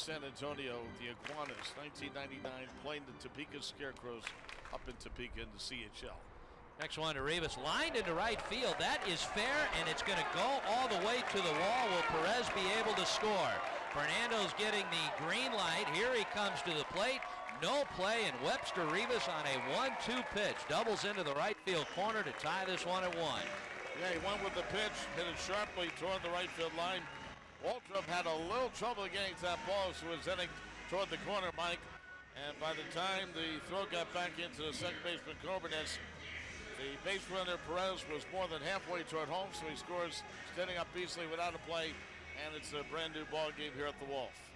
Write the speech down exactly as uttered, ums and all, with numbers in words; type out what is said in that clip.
San Antonio, the Iguanas, nineteen ninety-nine, playing the Topeka Scarecrows up in Topeka in the C H L. Next one to Rivas, lined into right field. That is fair, and it's going to go all the way to the wall. Will Perez be able to score? Fernando's getting the green light. Here he comes to the plate. No play, and Webster Rivas on a one two pitch doubles into the right field corner to tie this one at one. Yeah, he won with the pitch, hit it sharply toward the right field line. Waltram had a little trouble getting to that ball, so it was heading toward the corner, Mike. And by the time the throw got back into the second baseman, Corbinis, the base runner Perez was more than halfway toward home, so he scores standing up easily without a play, and it's a brand new ball game here at the Wolf.